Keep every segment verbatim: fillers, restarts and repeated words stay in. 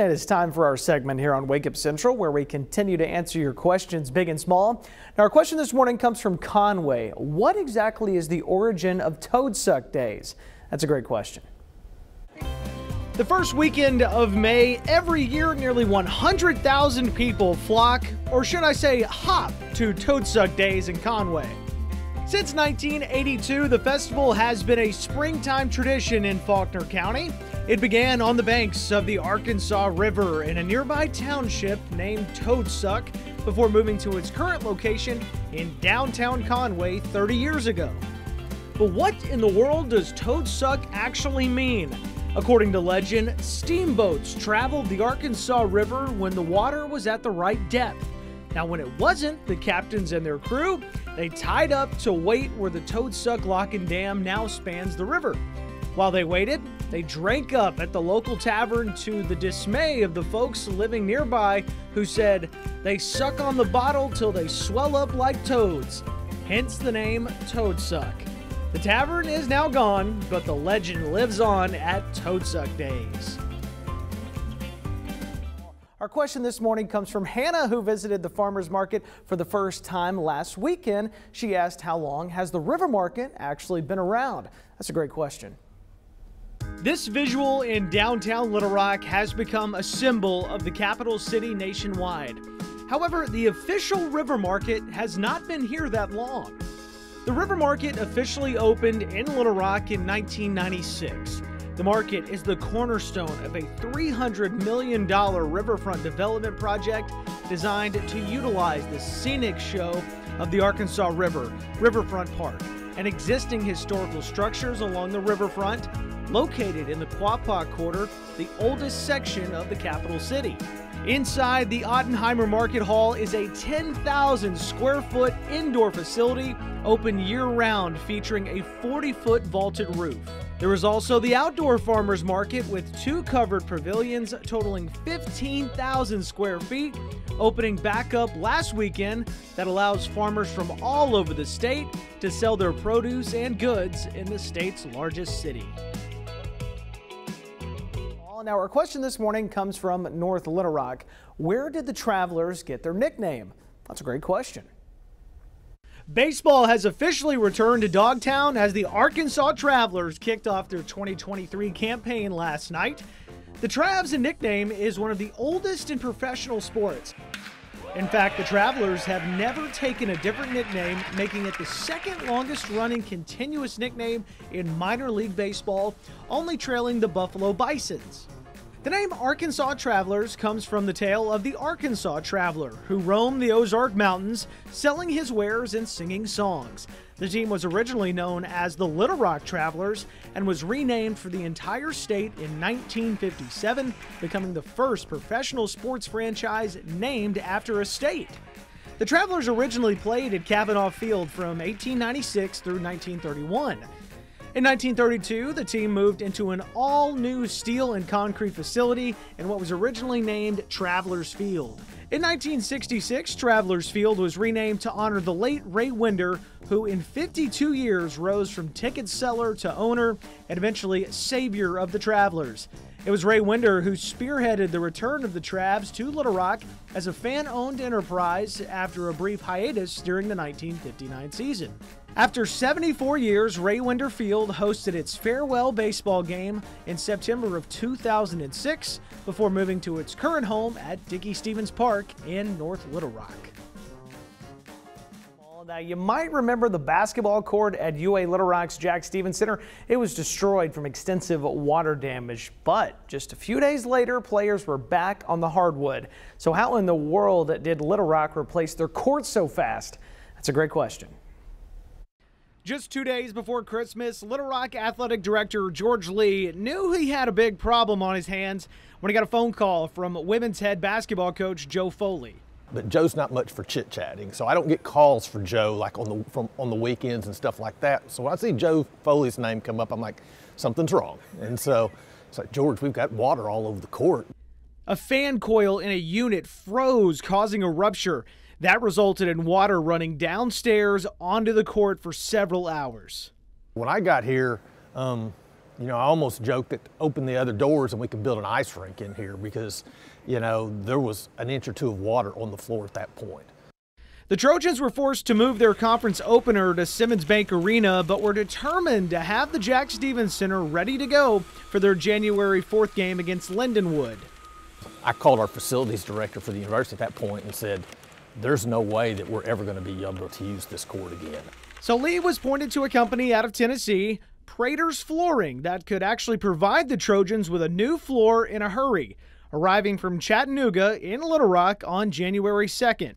And it's time for our segment here on Wake Up Central, where we continue to answer your questions, big and small. Now, our question this morning comes from Conway. What exactly is the origin of Toad Suck Days? That's a great question. The first weekend of May, every year nearly one hundred thousand people flock, or should I say hop, to Toad Suck Days in Conway. Since nineteen eighty-two, the festival has been a springtime tradition in Faulkner County. It began on the banks of the Arkansas River in a nearby township named Toad Suck before moving to its current location in downtown Conway thirty years ago. But what in the world does Toad Suck actually mean? According to legend, steamboats traveled the Arkansas River when the water was at the right depth. Now, when it wasn't, the captains and their crew, they tied up to wait where the Toad Suck Lock and Dam now spans the river. While they waited, they drank up at the local tavern to the dismay of the folks living nearby who said they suck on the bottle till they swell up like toads, hence the name Toad Suck. The tavern is now gone, but the legend lives on at Toad Suck Days. Our question this morning comes from Hannah, who visited the farmers market for the first time last weekend. She asked, how long has the River Market actually been around? That's a great question. This visual in downtown Little Rock has become a symbol of the capital city nationwide. However, the official River Market has not been here that long. The River Market officially opened in Little Rock in nineteen ninety-six. The market is the cornerstone of a three hundred million dollar riverfront development project designed to utilize the scenic show of the Arkansas River, Riverfront Park, and existing historical structures along the riverfront, located in the Quapaw Quarter, the oldest section of the capital city. Inside the Ottenheimer Market Hall is a ten thousand square foot indoor facility open year-round, featuring a forty foot vaulted roof. There is also the outdoor farmers market with two covered pavilions totaling fifteen thousand square feet, opening back up last weekend, that allows farmers from all over the state to sell their produce and goods in the state's largest city. Now, our question this morning comes from North Little Rock. Where did the Travelers get their nickname? That's a great question. Baseball has officially returned to Dogtown as the Arkansas Travelers kicked off their twenty twenty-three campaign last night. The Travs' nickname is one of the oldest in professional sports. In fact, the Travelers have never taken a different nickname, making it the second longest running continuous nickname in minor league baseball, only trailing the Buffalo Bisons. The name Arkansas Travelers comes from the tale of the Arkansas Traveler, who roamed the Ozark Mountains, selling his wares and singing songs. The team was originally known as the Little Rock Travelers and was renamed for the entire state in nineteen fifty-seven, becoming the first professional sports franchise named after a state. The Travelers originally played at Kavanaugh Field from eighteen ninety-six through nineteen thirty-one. In nineteen thirty-two, the team moved into an all-new steel and concrete facility in what was originally named Travelers Field. In nineteen sixty-six, Travelers Field was renamed to honor the late Ray Winder, who in fifty-two years rose from ticket seller to owner and eventually savior of the Travelers. It was Ray Winder who spearheaded the return of the Travs to Little Rock as a fan-owned enterprise after a brief hiatus during the nineteen fifty-nine season. After seventy-four years, Ray Winder Field hosted its farewell baseball game in September of two thousand six before moving to its current home at Dickey Stevens Park in North Little Rock. Now, you might remember the basketball court at U A Little Rock's Jack Stephens Center. It was destroyed from extensive water damage, but just a few days later, players were back on the hardwood. So how in the world did Little Rock replace their court so fast? That's a great question. Just two days before Christmas, Little Rock Athletic Director George Lee knew he had a big problem on his hands when he got a phone call from women's head basketball coach Joe Foley. But Joe's not much for chit-chatting, so I don't get calls for Joe like on the, from, on the weekends and stuff like that. So when I see Joe Foley's name come up, I'm like, something's wrong. And so it's like, George, we've got water all over the court. A fan coil in a unit froze, causing a rupture. That resulted in water running downstairs onto the court for several hours. When I got here, um, You know, I almost joked that open the other doors and we could build an ice rink in here because, you know, there was an inch or two of water on the floor at that point. The Trojans were forced to move their conference opener to Simmons Bank Arena, but were determined to have the Jack Stephens Center ready to go for their January fourth game against Lindenwood. I called our facilities director for the university at that point and said, there's no way that we're ever going to be able to use this court again. So Lee was pointed to a company out of Tennessee, Prater's Flooring, that could actually provide the Trojans with a new floor in a hurry, arriving from Chattanooga in Little Rock on January second.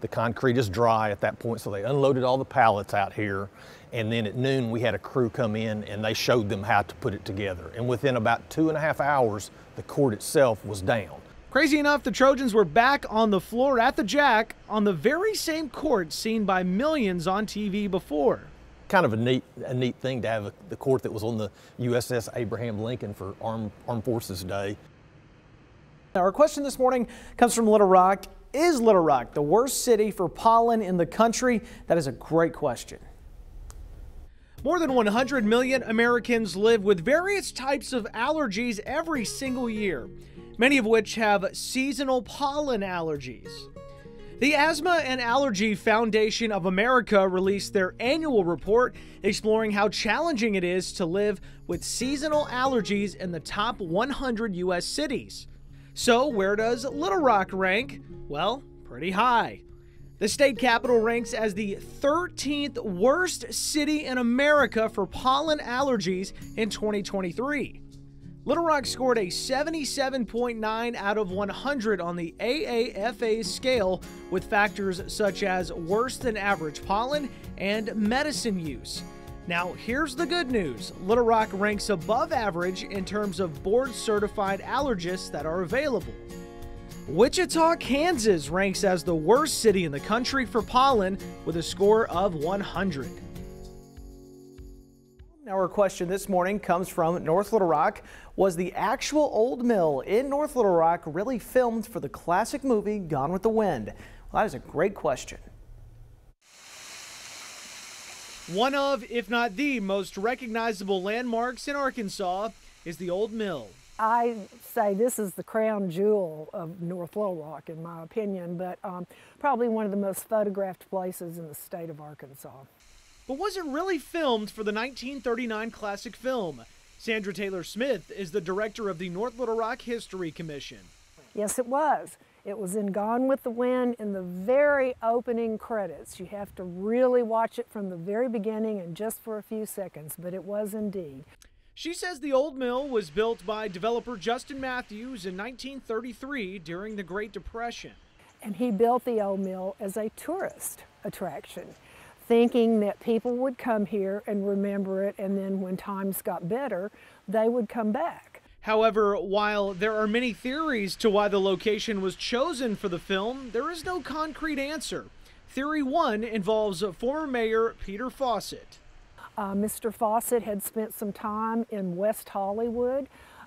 The concrete is dry at that point, so they unloaded all the pallets out here, and then at noon we had a crew come in and they showed them how to put it together. And within about two and a half hours, the court itself was down. Crazy enough, the Trojans were back on the floor at the Jack on the very same court seen by millions on T V before. Kind of a neat, a neat thing to have a, the court that was on the U S S Abraham Lincoln for Armed, Armed Forces Day. Now, our question this morning comes from Little Rock. Is Little Rock the worst city for pollen in the country? That is a great question. More than one hundred million Americans live with various types of allergies every single year, many of which have seasonal pollen allergies. The Asthma and Allergy Foundation of America released their annual report exploring how challenging it is to live with seasonal allergies in the top one hundred U S cities. So where does Little Rock rank? Well, pretty high. The state capital ranks as the thirteenth worst city in America for pollen allergies in twenty twenty-three. Little Rock scored a seventy-seven point nine out of one hundred on the A A F A's scale, with factors such as worse than average pollen and medicine use. Now, here's the good news. Little Rock ranks above average in terms of board-certified allergists that are available. Wichita, Kansas ranks as the worst city in the country for pollen with a score of one hundred. Now, our question this morning comes from North Little Rock. Was the actual old mill in North Little Rock really filmed for the classic movie Gone with the Wind? Well, that is a great question. One of, if not the most recognizable landmarks in Arkansas is the Old Mill. I say this is the crown jewel of North Little Rock, in my opinion, but um, probably one of the most photographed places in the state of Arkansas. But was it really filmed for the nineteen thirty-nine classic film? Sandra Taylor Smith is the director of the North Little Rock History Commission. Yes, it was. It was in Gone with the Wind in the very opening credits. You have to really watch it from the very beginning and just for a few seconds, but it was indeed. She says the old mill was built by developer Justin Matthews in nineteen thirty-three during the Great Depression. And he built the old mill as a tourist attraction, thinking that people would come here and remember it, and then when times got better, they would come back. However, while there are many theories to why the location was chosen for the film, there is no concrete answer. Theory one involves former Mayor Peter Fawcett. Uh, Mister Fawcett had spent some time in West Hollywood,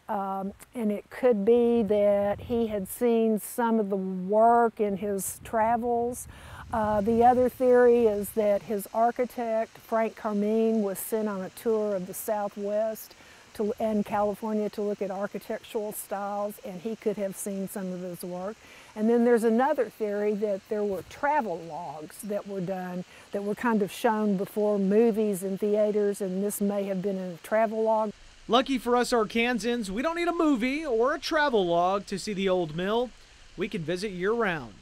um, and it could be that he had seen some of the work in his travels. Uh, the other theory is that his architect, Frank Carmine, was sent on a tour of the Southwest To, and California to look at architectural styles, and he could have seen some of his work. And then there's another theory that there were travel logs that were done that were kind of shown before movies and theaters, and this may have been a travel log. Lucky for us Arkansans, we don't need a movie or a travel log to see the old mill. We can visit year-round.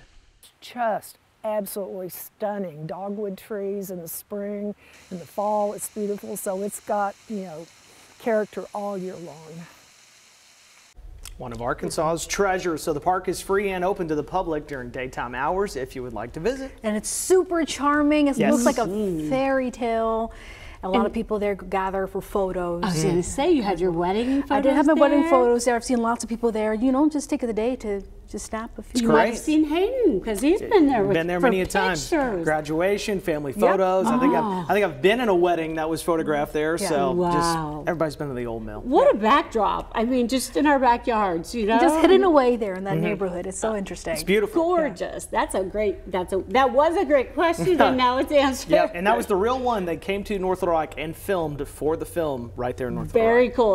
Just absolutely stunning. Dogwood trees in the spring, in the fall it's beautiful, so it's got, you know, character all year long. One of Arkansas's treasures. So the park is free and open to the public during daytime hours if you would like to visit. And it's super charming. It yes. looks like a fairy tale. A lot and of people there gather for photos. I was going to say, you had your wedding photos I did have my there. wedding photos there. I've seen lots of people there. You know, just take the day to to stop a few. You might have seen Hayden because he's been there. With, been there many a time. Graduation, family photos. Yep. Oh. I think I've, I think I've been in a wedding that was photographed there. Yeah. So wow. just everybody's been to the old mill. What a backdrop! I mean, just in our backyards, you know. Just hidden away there in that mm-hmm. neighborhood. It's so interesting. It's beautiful. Gorgeous. Yeah. That's a great. That's a that was a great question, and now it's answered. Yeah, and that was the real one. They came to North Little Rock and filmed for the film right there in North Little Rock. Very cool.